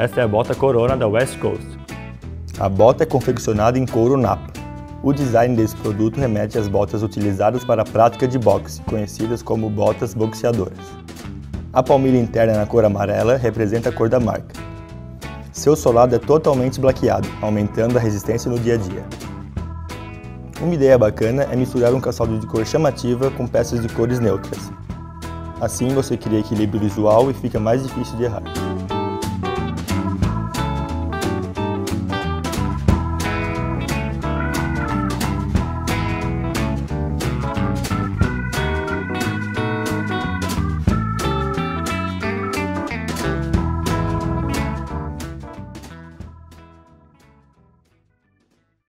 Esta é a bota Corona da West Coast. A bota é confeccionada em couro napa. O design desse produto remete às botas utilizadas para a prática de boxe, conhecidas como botas boxeadoras. A palmilha interna na cor amarela representa a cor da marca. Seu solado é totalmente blaqueado, aumentando a resistência no dia a dia. Uma ideia bacana é misturar um calçado de cor chamativa com peças de cores neutras. Assim você cria equilíbrio visual e fica mais difícil de errar.